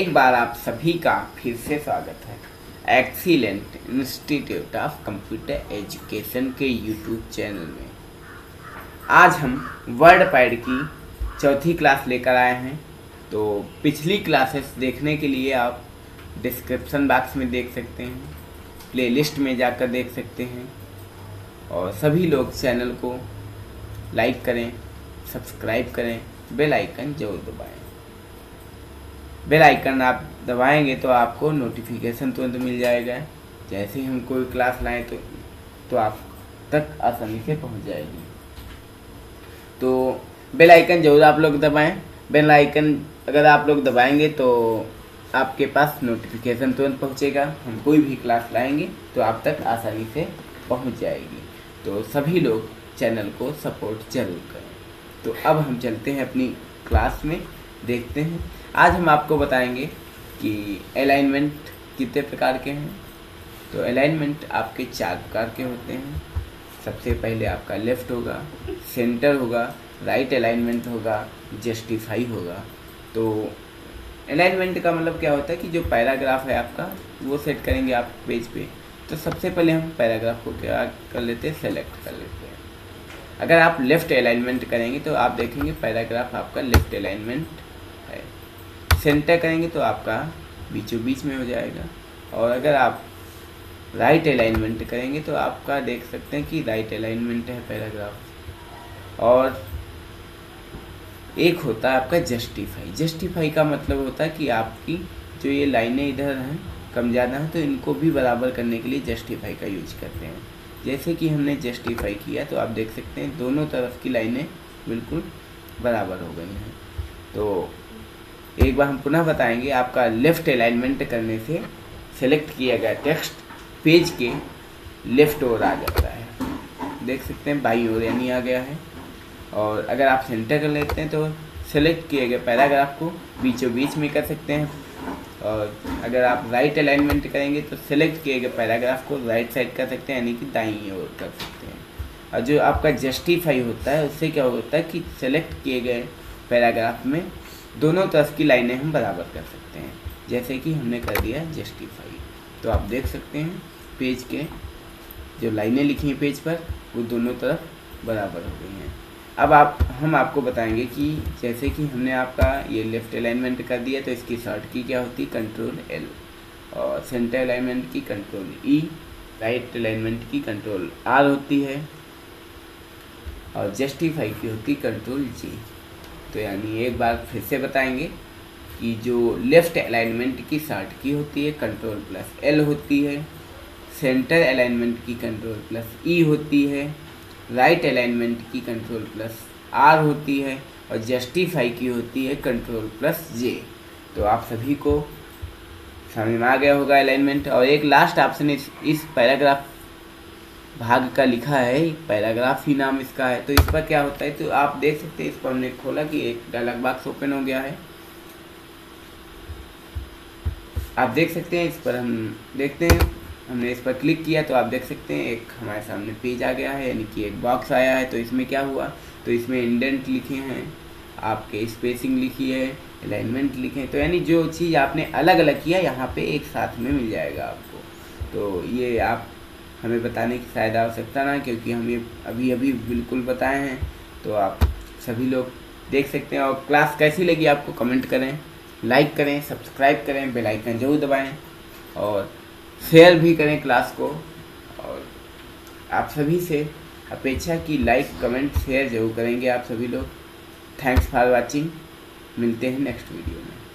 एक बार आप सभी का फिर से स्वागत है excellent institute of computer education के यूट्यूब चैनल में। आज हम वर्डपैड की चौथी क्लास लेकर आए हैं। तो पिछली क्लासेस देखने के लिए आप डिस्क्रिप्शन बॉक्स में देख सकते हैं, प्लेलिस्ट में जाकर देख सकते हैं। और सभी लोग चैनल को लाइक करें, सब्सक्राइब करें, बेल आइकन जरूर दबाएं। बेल आइकन आप दबाएंगे तो आपको नोटिफिकेशन तुरंत मिल जाएगा। जैसे ही हम कोई क्लास लाएं तो आप तक आसानी से पहुंच जाएगी। तो बेल आइकन जरूर आप लोग दबाएं। बेल आइकन अगर आप लोग दबाएंगे तो आपके पास नोटिफिकेशन तुरंत पहुंचेगा। हम कोई भी क्लास लाएंगे तो आप तक आसानी से पहुंच जाएगी। तो सभी लोग चैनल को सपोर्ट जरूर करें। तो अब हम चलते हैं अपनी क्लास में, देखते हैं। आज हम आपको बताएंगे कि अलाइनमेंट कितने प्रकार के हैं। तो अलाइनमेंट आपके 4 प्रकार के होते हैं। सबसे पहले आपका लेफ़्ट होगा, सेंटर होगा, राइट अलाइनमेंट होगा, जस्टिफाई होगा। तो अलाइनमेंट का मतलब क्या होता है कि जो पैराग्राफ है आपका वो सेट करेंगे आप पेज पे। तो सबसे पहले हम पैराग्राफ को क्या कर लेते हैं, सेलेक्ट कर लेते हैं। अगर आप लेफ़्ट अलाइनमेंट करेंगे तो आप देखेंगे पैराग्राफ आपका लेफ़्ट अलाइनमेंट है। सेंटर करेंगे तो आपका बीचों बीच में हो जाएगा। और अगर आप राइट अलाइनमेंट करेंगे तो आपका देख सकते हैं कि राइट अलाइनमेंट है पैराग्राफ। और एक होता है आपका जस्टिफाई। जस्टिफाई का मतलब होता है कि आपकी जो ये लाइनें इधर हैं कम ज़्यादा हैं तो इनको भी बराबर करने के लिए जस्टिफाई का यूज करते हैं। जैसे कि हमने जस्टिफाई किया तो आप देख सकते हैं दोनों तरफ की लाइनें बिल्कुल बराबर हो गई हैं। तो एक बार हम पुनः बताएंगे, आपका लेफ़्ट अलाइनमेंट करने से सेलेक्ट किया गया टेक्स्ट पेज के लेफ़्ट ओर आ जाता है। देख सकते हैं बाईं ओर यानी आ गया है। और अगर आप सेंटर कर लेते हैं तो सेलेक्ट किए गए पैराग्राफ को बीचों बीच में कर सकते हैं। और अगर आप राइट अलाइनमेंट करेंगे तो सेलेक्ट किए गए पैराग्राफ को राइट साइड कर सकते हैं यानी कि दाईं ओर कर सकते हैं। और जो आपका जस्टिफाई होता है उससे क्या होता है कि सेलेक्ट किए गए पैराग्राफ में दोनों तरफ की लाइनें हम बराबर कर सकते हैं। जैसे कि हमने कर दिया जस्टिफाई, तो आप देख सकते हैं पेज के जो लाइनें लिखी हैं पेज पर वो दोनों तरफ बराबर हो गई हैं। अब हम आपको बताएंगे कि जैसे कि हमने आपका ये लेफ़्ट अलाइनमेंट कर दिया तो इसकी शॉर्ट की क्या होती, कंट्रोल L। और सेंटर अलाइनमेंट की कंट्रोल E, राइट अलाइनमेंट की कंट्रोल R होती है। और जस्टिफाई की होती कंट्रोल G। तो यानी एक बार फिर से बताएंगे कि जो लेफ़्ट अलाइनमेंट की शॉर्ट की होती है कंट्रोल+L होती है, सेंटर अलाइनमेंट की कंट्रोल+E होती है, राइट अलाइनमेंट की कंट्रोल+R होती है, और जस्टिफाई की होती है कंट्रोल+J। तो आप सभी को समझ में आ गया होगा अलाइनमेंट। और एक लास्ट ऑप्शन इस पैराग्राफ भाग का लिखा है, पैराग्राफ ही नाम इसका है। तो इस पर क्या होता है तो आप देख सकते हैं, इस पर हमने खोला कि एक डायलॉग बॉक्स ओपन हो गया है। आप देख सकते हैं इस पर हम देखते हैं, हमने इस पर क्लिक किया तो आप देख सकते हैं एक हमारे सामने पेज आ गया है यानी कि एक बॉक्स आया है। तो इसमें क्या हुआ, तो इसमें इंडेंट लिखे हैं, आपके स्पेसिंग लिखी है, अलाइनमेंट लिखे हैं। तो यानी जो चीज़ आपने अलग अलग किया यहाँ पे एक साथ में मिल जाएगा आपको। तो ये आप हमें बताने की शायद आवश्यकता ना, क्योंकि हम ये अभी अभी बिल्कुल बताए हैं। तो आप सभी लोग देख सकते हैं। और क्लास कैसी लगी आपको कमेंट करें, लाइक करें, सब्सक्राइब करें, बेल आइकन जरूर दबाएँ और शेयर भी करें क्लास को। और आप सभी से अपेक्षा कि लाइक कमेंट शेयर जरूर करेंगे आप सभी लोग। थैंक्स फॉर वाचिंग, मिलते हैं नेक्स्ट वीडियो में।